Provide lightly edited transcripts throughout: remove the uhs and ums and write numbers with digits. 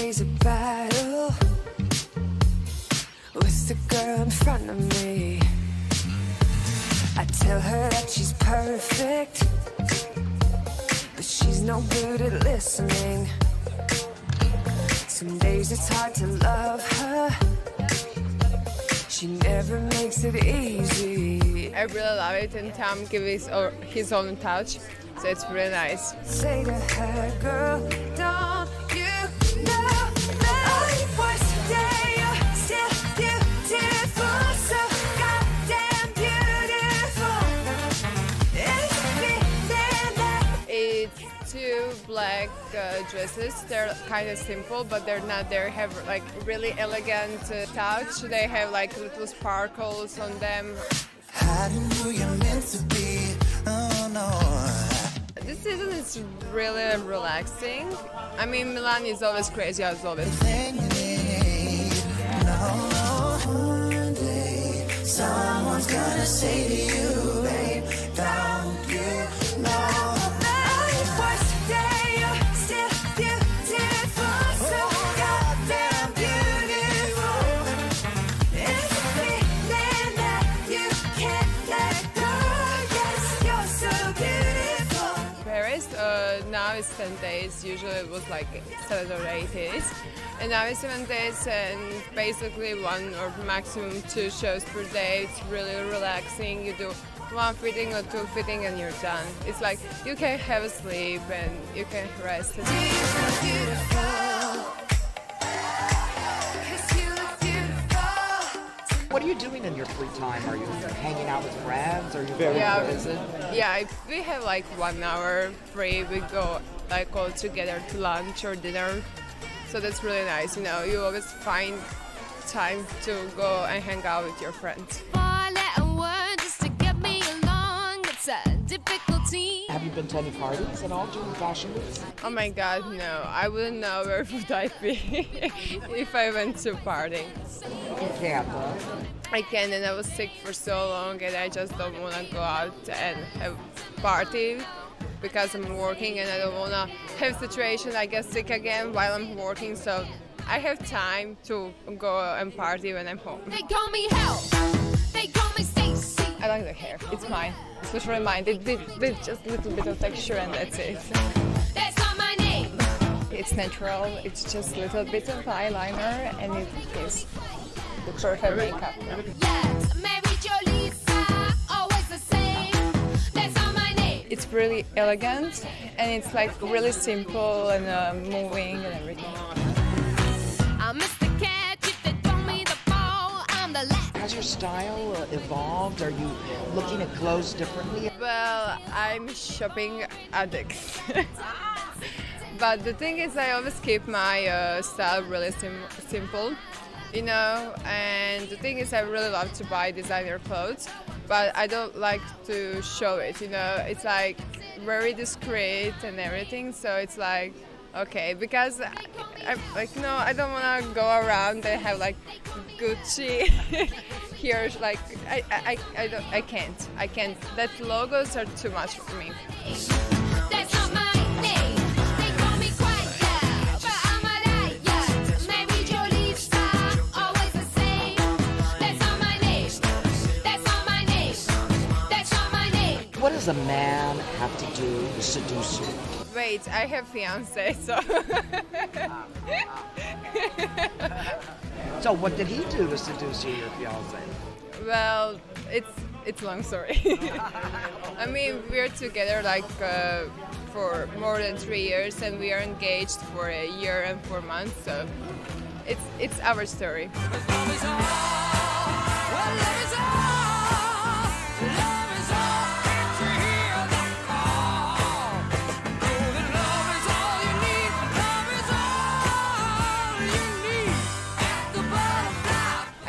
always a battle with the girl in front of me. I tell her that she's perfect, but she's no good at listening. Some days it's hard to love her, she never makes it easy. I really love it, and Tom gives his own touch, so it's really nice. Say to her, girl, don't you know that was the day you're still beautiful, so goddamn beautiful. It's feeling that it's two black dresses. They're kind of simple, but they're not. They have like really elegant touch. They have like little sparkles on them. I don't know you're meant to be. Oh no. This season is really relaxing. I mean, Milani is always crazy as always. Someone's gonna say to you, babe, don't you know? Now it's 10 days, usually it was like 7 or 8 days. And now it's 7 days and basically one or maximum 2 shows per day. It's really relaxing. You do one fitting or 2 fitting and you're done. It's like you can have a sleep and you can rest. What are you doing in your free time? Are you hanging out with friends? Are you very busy? Yeah, if we have like 1 hour free, we go like all together to lunch or dinner. So that's really nice, you know, you always find time to go and hang out with your friends. Have you been to any parties at all during fashion weeks? Oh my god, no. I wouldn't know where would I be if I went to parties. You can't, huh? I can, and I was sick for so long and I just don't want to go out and have a party because I'm working and I don't want to have a situation I get sick again while I'm working, so I have time to go and party when I'm home. They call me help. They call me Stacy. I like the hair. It's mine. Especially mine. They just a little bit of texture and that's it. That's not my name. It's natural. It's just a little bit of eyeliner and it is the perfect makeup. Yes, Mary Jolisa, always the same. That's not my name. It's really elegant and it's like really simple and moving and everything. I miss the cat. If they throw me the ball, I'm the last. Has your style evolved? Are you looking at clothes differently? Well, I'm shopping addicts. But the thing is, I always keep my style really simple, you know, and the thing is, I really love to buy designer clothes, but I don't like to show it, you know. It's like very discreet and everything, so it's like, okay, because I'm like, no, I don't want to go around and have like Gucci here. Like, I can't. That logos are too much for me. That's not my name. They call me quite loud, but I'm a liar. Mary Jolisa, always the same. That's not my name. That's not my name. That's not my name. What does a man have to do to seduce you? Wait, I have fiance, so. So what did he do to seduce you, your fiance? Well, it's long story. I mean, we're together like for more than 3 years, and we are engaged for a year and 4 months. So it's our story.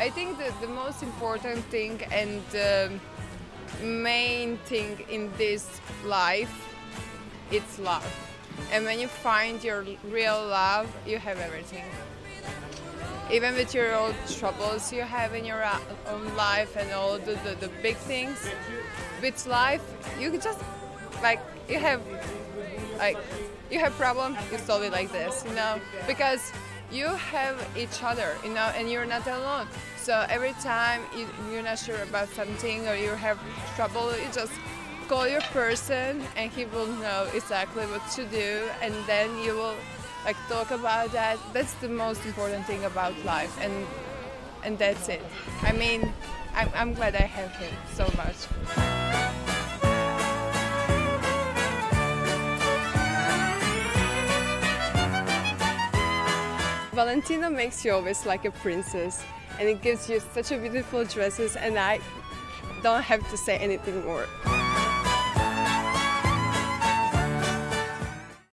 I think that the most important thing and the main thing in this life, it's love. And when you find your real love, you have everything. Even with your own troubles you have in your own life and all the big things, with life you just like you have problem, you solve it like this, you know, because you have each other, you know, and you're not alone. So every time you're not sure about something or you have trouble, you just call your person and he will know exactly what to do, and then you will like talk about that. That's the most important thing about life, and that's it. I mean, I'm glad I have him so much. Valentino makes you always like a princess, and it gives you such a beautiful dresses, and I don't have to say anything more.